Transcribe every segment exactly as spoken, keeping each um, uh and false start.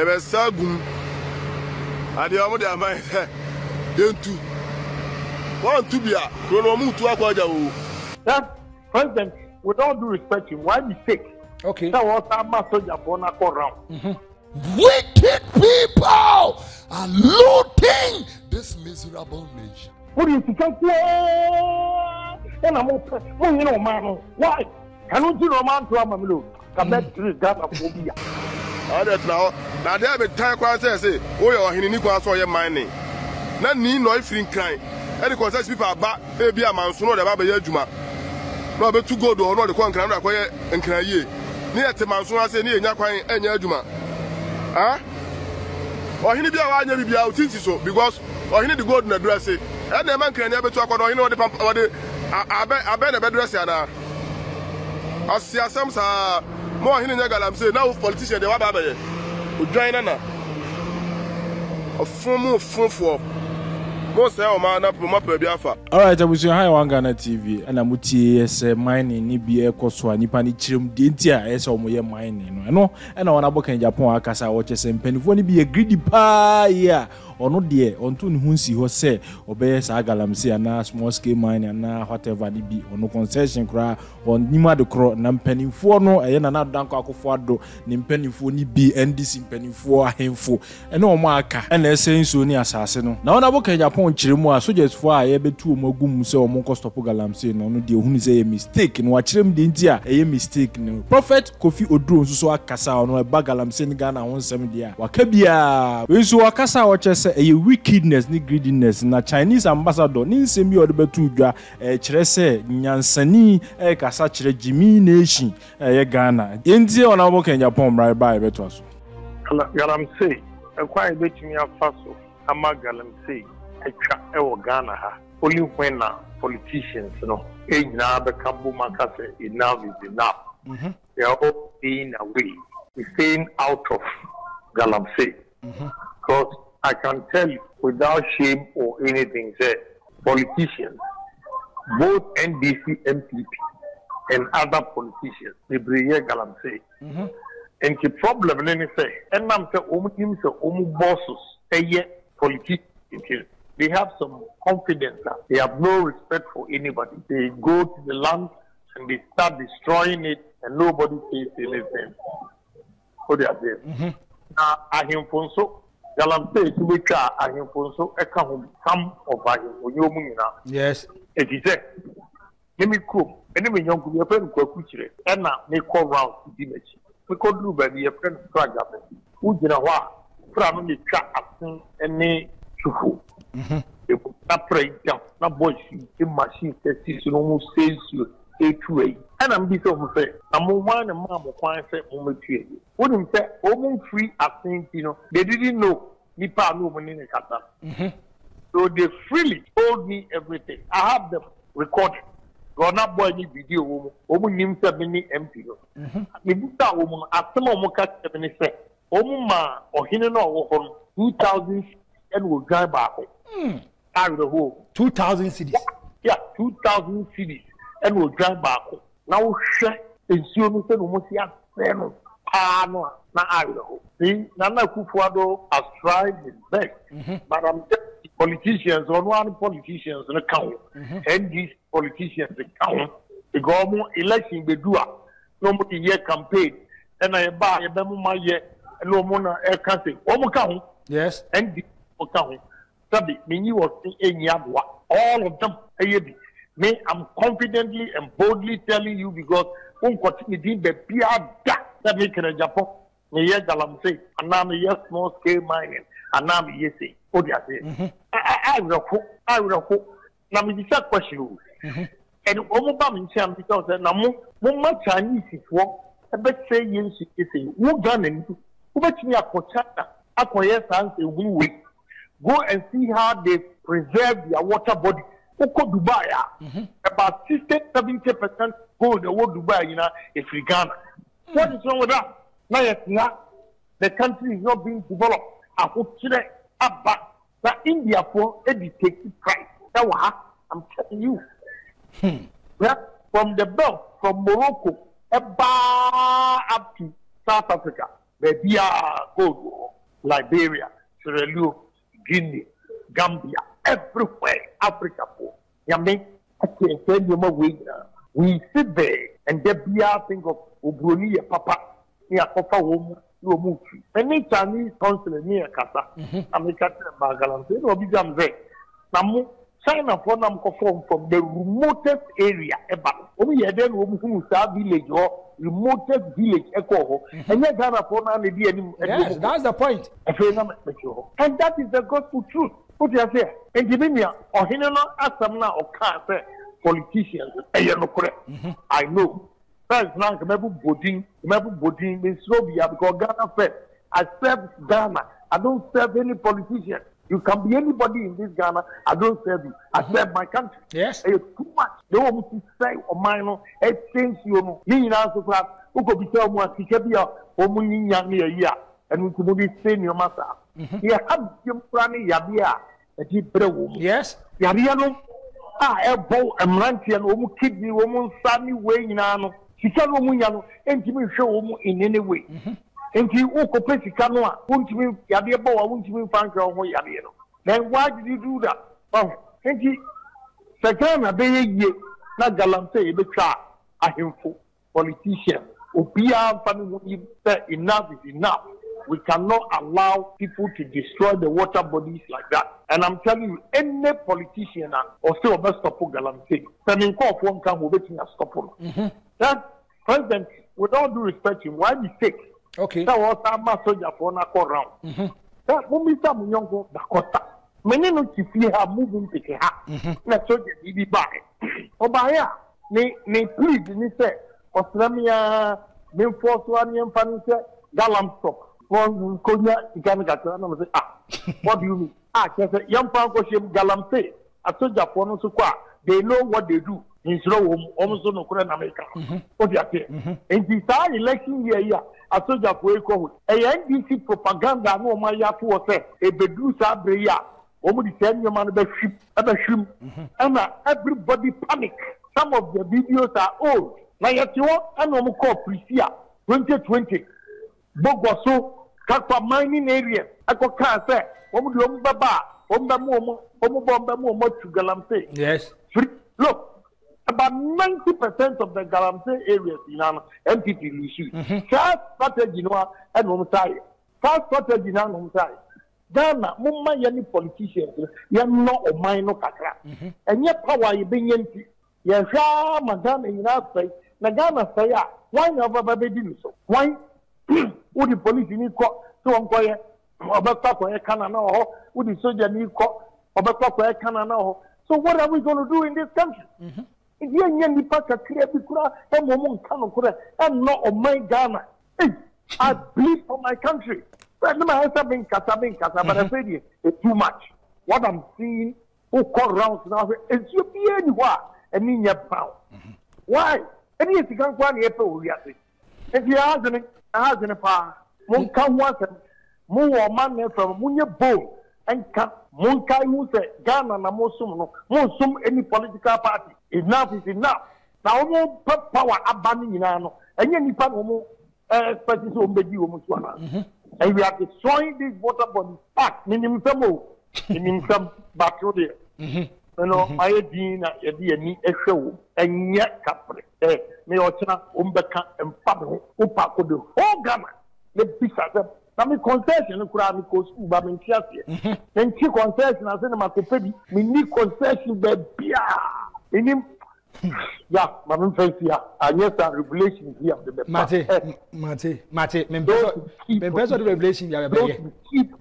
ebe sagum ade omo de aman se dentu want to be a pronomu to akwaja o that president we don't do respect him why we take okay that was our master jabona call round wicked people are looting this miserable nation what is it and I'm open you know man why can you do man to amamelo kabet three gaba phobia all that now na there be time kwa say say o your hinini kwa so your mining na ni no ifrin kan any concert people aba e bia manso no de ba be ya adwuma na be two gold or no de kon kan na kwa ye nkan ye ni ete manso ase ni enya kwan enya adwuma ah ohini bia wa anya bibia otiti so because ohini the gold na dress e na man kan ni abetu akodo ohini odi pam odi abe abe na be dress ya na asia samsa mo ohini nya Galamsey now politician de wa ba be o join na ofumu ofunfo. All right, I was your high one Ghana T V, and I'm with T S mining, Nibia, Koswa, Nipani Chim, Dintia, S. Omoya mining. I know, and I want to book in Japan, Akasa, watches and penny. Won't be a greedy pie or not, dear, on Tun Hunsi, who say, obey Galamsey, and now small scale mining, and now whatever they be on no concession cry on Nima the Crow, Nampenny for no, and another Danko Fado, Nimpenny for Nibi, and this in penny for him for, and no marker, and they're saying so near assassin. Now, I book in Japan. Chirimo soldiers for a bit two mogum so monko stop Galamsey no no de hunu say mistake no achirem de ntia eye mistake no prophet Kofi Oduro so so akasa no e ba Galamsey Ghana wonsem dia waka bia we so akasa wo chese eye wickedness ni greediness na Chinese ambassador ni nsemi o de betu dwa e chirese nyansani e kasa chire jimi nation e Ghana ntia ona wo Kenya pom right by betu aso Galamsey e kwa e betimi afaso ama Galamsey Ghana ha only when politicians you know enough is enough. They are all staying away. We're staying out of Galamsey. Mm-hmm. Because I can tell you without shame or anything say politicians, both N D C M P P and other politicians, they bring Galamsey. Mm-hmm. And the problem then say, and I'm saying omu bosses, politicians. They have some confidence now. They have no respect for anybody. They go to the land and they start destroying it and nobody says anything. So they are there. Yes. It is there. Let me come. And then we young people go to and now we call round to the image. We call do by the friend struggle. Who did what? From the car, and people that pray down, not boys, the machine that is almost says you eight way. And I'm busy over there. I'm one and mom will find only three. Wouldn't say, almost free, I think, you know, they didn't know Nipa no money in the Qatar. So they freely told me everything. I have them recorded. Got not boy any video, woman named seventy empty. The Buddha woman, after Momoka seventy seven, Omuma or Hinano or two thousand. And will drive back mm. out of the hole. Two thousand cities. Yeah, yeah two thousand cities. And will drive back home. Now share and see almost a seven panel now out of the hole. See, Nana Kufuado has tried his best. Mm -hmm. But I'm telling politicians, on one politicians in the count. Mm -hmm. And these politicians they count. The government election they do up. Nobody year campaign. And I buy a bemo my year and no more air country. Yes. And the all of them. Me, I'm confidently and boldly telling you because I'm continuing the P R that make in Japan. Me yes, Galamsey. And I'm yes, small scale mining. And I'm yes, oh dear. I will hope. I will hope. Now me this question. And Omo Babin Chia because now mo mo Chinese people. I bet say yes, yes. Who done it? Who bet me a contractor? I can yes answer one way. Go and see how they preserve their water body. Oko Dubai, mm-hmm. About sixty to seventy percent gold the world Dubai, you know, is free Ghana. Mm-hmm. What is wrong with that? Now, yes, now, the country is not being developed. I hope today, up back. Now, India for educated price. That's what I'm telling you. Hmm. Yeah, from the belt, from Morocco, up to South Africa, the D R gold. Liberia, Sierra Leone, Guinea, Gambia, everywhere, Africa. We sit there and there be a thing of Obroni and Papa. Any Chinese consulate near Kata, America, Galamsey, or Bizam there. China for them come from the remotest area ever. Only a then woman who village or remotest village echo. And yet Ghana for now maybe any. Yes, that's the point. And that is the gospel truth. What you are saying? And Jimmy or Hinano Asamna or Kasa politicians. I know. First rank remember Bodin, remember Bodin in Slovia because Ghana first. I serve Ghana. I don't serve any politician. You can be anybody in this Ghana. I don't serve you. I mm-hmm. serve my country. Yes. It's too much. They want me to say or mine. It changes you know. You know, so class. Who could be telling me to keep your woman young here and we could be saying your master. You have your planning Yabia. Yes. Yabiano. Ah, elbow and ranty and woman kidney woman sunny way in Anno. She can't woman yano and you will show woman in any way. And you occupy Canoa, won't you be a boy, won't you find your way? Then why did you do that? Oh, thank you. Sakana be not Galamsey, the car, a handful, politician, O P R family said enough is enough. We cannot allow people to destroy the water bodies like that. And I'm telling you, any politician or still best stop Galamsey, sending call for one can will waiting a stop on. That president, with all due respect, why mistake? Okay. That was a master for a call round. That woman, some young girl, Dakota. Many not to see her moving to her. That's what they did by. Obaya, they plead, they say, Australia, they force one young family, Galam stop. One Konya, you can't get to say, ah, what do you mean? Ah, young Pankoshim Galamsey. I told Japan, so they know what they do. In slow, almost no current America. What do you say? In this election year, I told you a N D C propaganda no my for a bedusa brea, only send your man about ship, about shim. And everybody panic. Some of the videos are old. Now you and I'm called Prisia, twenty twenty. Bogoso, Kakwa mining area, I got cancer, Omubaba, Ombamu, Omubamba, to Galamsey. Yes. Look. About ninety percent of the Galamsey areas in M P P issue. First strategy, and Homsai. First strategy, and Homsai. Ghana, Mumma, any politicians, you're not a minor Kakra. And yet, power you being empty. You're sure, Madame, in our place. Nagana say, why never baby do so? Why would the police need court to inquire about Kakwa Kanano? Would the soldier need court about Kakwa Kanano? So, what are we going to do in this country? Mm-hmm. I'm not on my Ghana. I bleed for my country. But I said it's too much. What I'm seeing, who call rounds now, is you be anywhere and in your pound. Why? And yes, you can't go on April. If you ask me, I ask me, one can once and more man from Munya Bowl and cut. Monkai who said Ghana na Mosum, Mosum any political party. Enough is enough. Now, no power abandoning Inano, and any part of expertise on the Omuswana. And we are destroying this water body pack, meaning some, meaning some battle there. You know, my dean, a D N E, a show, and yet Capri, eh, Meocha, Umbeka, and Pablo, Upa, the whole Ghana, the Pisa. I mean, concession, you could have me go school, Babin Chia. Then, two concessions, I said, I'm a baby, we need concession, baby. In him, yeah, Babin Chia, and yes, our regulations here. Mate, Mate, Mate, members of the regulation, you have a keep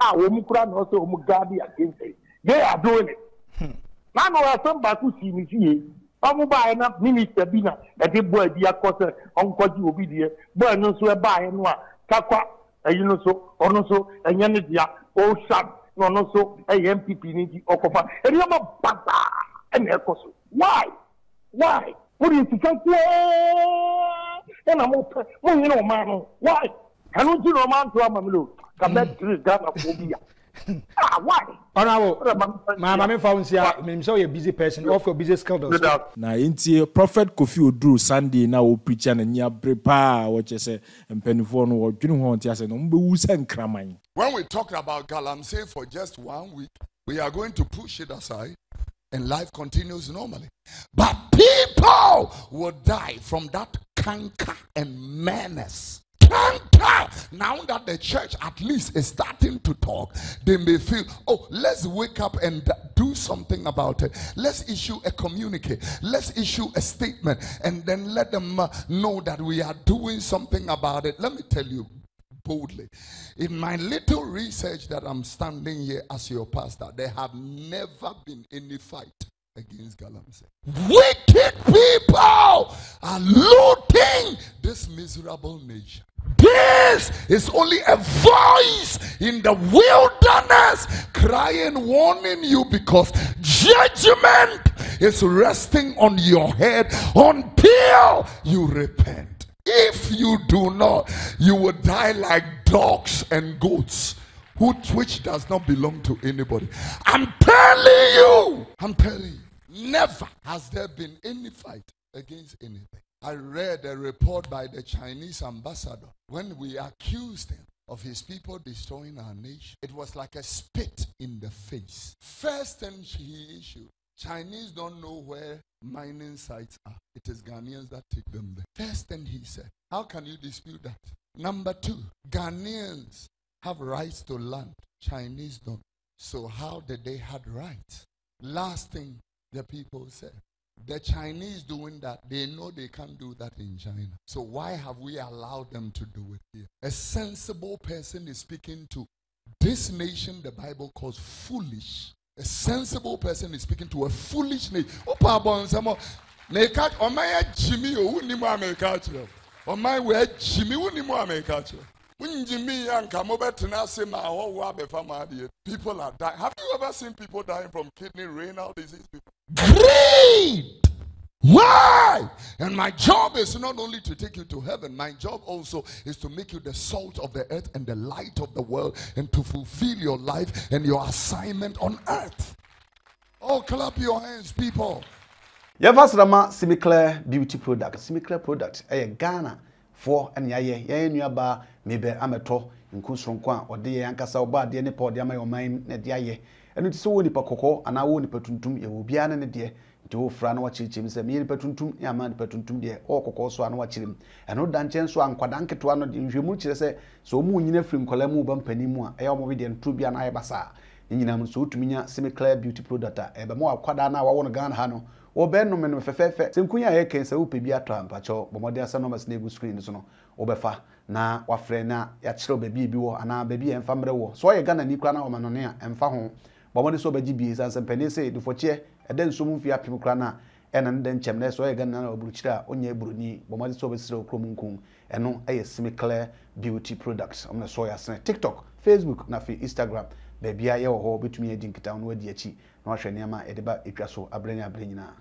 our Mukran also Mugabi against it. They are doing it. Now, I have some Baku Simi. I'm buying up Minister Bina, that they boy, dear, cause Uncle you will be there, but no, so I buy and one. Kakwa, you know so, or no so, and Yanidia, or Sham, no no so, a M P P Niji or Kofa, and Yama Bata and Ekosu. Why? Why? What is it? And I'm open. Well, you know, man, why? Can you know, man, to Amamlu? Come back to Ghana phobia. Ah, why? Honorable, my mama found here. I'm sure you're a busy person. Off your busy schedule. Now, into Prophet Kofi Oduro Sunday now preach and near prepare what you say and penny phone or you know what you say. No, we will send cramming. When we talked about Galamsey for just one week, we are going to push it aside, and life continues normally. But people will die from that canker and menace. Canker. Now that the church at least is starting to talk, they may feel, oh, let's wake up and do something about it. Let's issue a communique. Let's issue a statement, and then let them uh, know that we are doing something about it. Let me tell you boldly, in my little research that I'm standing here as your pastor, there have never been any fight against Galamsey. Wicked people are looting this miserable nation. This is only a voice in the wilderness crying, warning you, because judgment is resting on your head until you repent. If you do not, you will die like dogs and goats, who, which does not belong to anybody. I'm telling you, I'm telling you. Never has there been any fight against anything. I read a report by the Chinese ambassador when we accused him of his people destroying our nation. It was like a spit in the face. First thing he issued, Chinese don't know where mining sites are. It is Ghanaians that take them there. First thing he said, how can you dispute that? Number two, Ghanaians have rights to land. Chinese don't. So how did they have rights? Last thing, the people said, the Chinese doing that, they know they can't do that in China. So why have we allowed them to do it here? A sensible person is speaking to this nation the Bible calls foolish. A sensible person is speaking to a foolish nation. People are dying. Have you ever seen people dying from kidney, renal disease? Greed! Why? And my job is not only to take you to heaven, my job also is to make you the salt of the earth and the light of the world, and to fulfill your life and your assignment on earth. Oh, clap your hands, people. Yavasrama Simi Clear Beauty Product. Simi Clear Product. Hey, Ghana. For and yaye, yay, nuaba, maybe amato, and Kusronqua, or de Ancasa, ba, de Nepo, de Amay, or mine, Nediaye, and it's so nipacoco, and I won't petuntum, you will be an idea to Fran watching him, say me petuntum, Yaman petuntum, dear, or cocoa, so I'm watching him, and no dungeon, so I'm quadanke to another in Jumuches, so moon in a film colemu bumpenimua, Elmovidian, Trubian Ibasa, Ninam, so to me, Simi Clear Beauty Product, Ebamo, Quadana, I want a gun, Hano. Or Benman of Fefe, Simkuya Ekens, who pay be a tramp, but your Bomadia Sanoma's neighbor screens on Obefa, na, Wafrena, Yachro baby, and our baby and family war. So I gun a Nikrana or Manonia and Fahon, Bomani sober G Bs and some pennies, do for chair, and then some via Pimcrana, and then Chemnes, so I gun or Bruchra, Onye Bruni, Bomani sober Sro Kromunkum, and no a Simi Clear Beauty Products on the Soyas, TikTok, Facebook, Nafi, Instagram, baby, I owe between a dink town where the Chi, North Shaniama, Edeba, Icaso, Abrena, Abrena.